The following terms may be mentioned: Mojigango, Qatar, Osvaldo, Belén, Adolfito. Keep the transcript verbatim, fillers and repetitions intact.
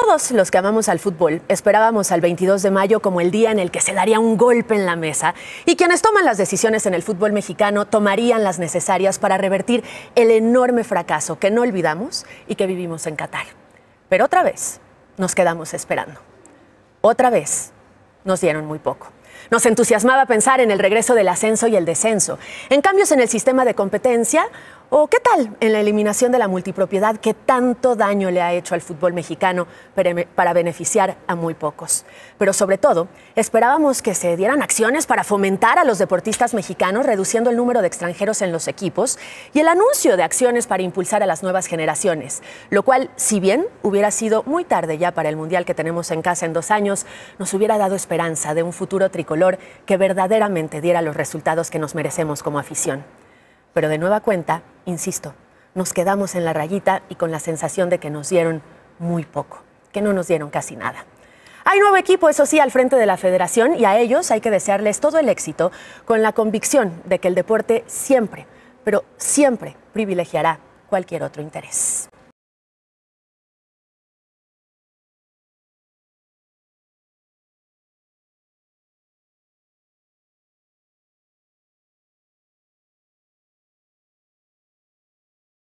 Todos los que amamos al fútbol esperábamos al veintidós de mayo como el día en el que se daría un golpe en la mesa y quienes toman las decisiones en el fútbol mexicano tomarían las necesarias para revertir el enorme fracaso que no olvidamos y que vivimos en Qatar. Pero otra vez nos quedamos esperando. Otra vez nos dieron muy poco. Nos entusiasmaba pensar en el regreso del ascenso y el descenso, en cambios en el sistema de competencia o qué tal en la eliminación de la multipropiedad que tanto daño le ha hecho al fútbol mexicano para beneficiar a muy pocos. Pero sobre todo, esperábamos que se dieran acciones para fomentar a los deportistas mexicanos, reduciendo el número de extranjeros en los equipos y el anuncio de acciones para impulsar a las nuevas generaciones, lo cual, si bien hubiera sido muy tarde ya para el Mundial que tenemos en casa en dos años, nos hubiera dado esperanza de un futuro tricolor que verdaderamente diera los resultados que nos merecemos como afición. Pero de nueva cuenta, insisto, nos quedamos en la rayita y con la sensación de que nos dieron muy poco, que no nos dieron casi nada. Hay nuevo equipo, eso sí, al frente de la federación y a ellos hay que desearles todo el éxito con la convicción de que el deporte siempre, pero siempre privilegiará cualquier otro interés.